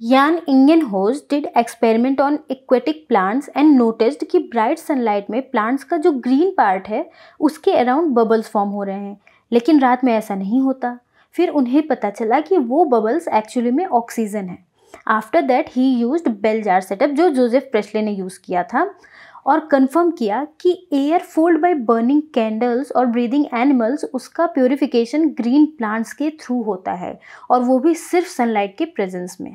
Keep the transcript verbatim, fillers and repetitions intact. Jan Ingenhousz did experiment on aquatic plants and noticed कि bright sunlight में plants का जो green part है उसके around bubbles form हो रहे हैं, लेकिन रात में ऐसा नहीं होता। फिर उन्हें पता चला कि वो bubbles actually में oxygen है। After that he used bell jar setup जो जोजेफ प्रेस्ले ने use किया था और कंफर्म किया कि air fouled by burning candles और ब्रीदिंग एनिमल्स उसका प्योरिफिकेशन ग्रीन प्लांट्स के थ्रू होता है और वो भी सिर्फ सनलाइट के प्रेजेंस में।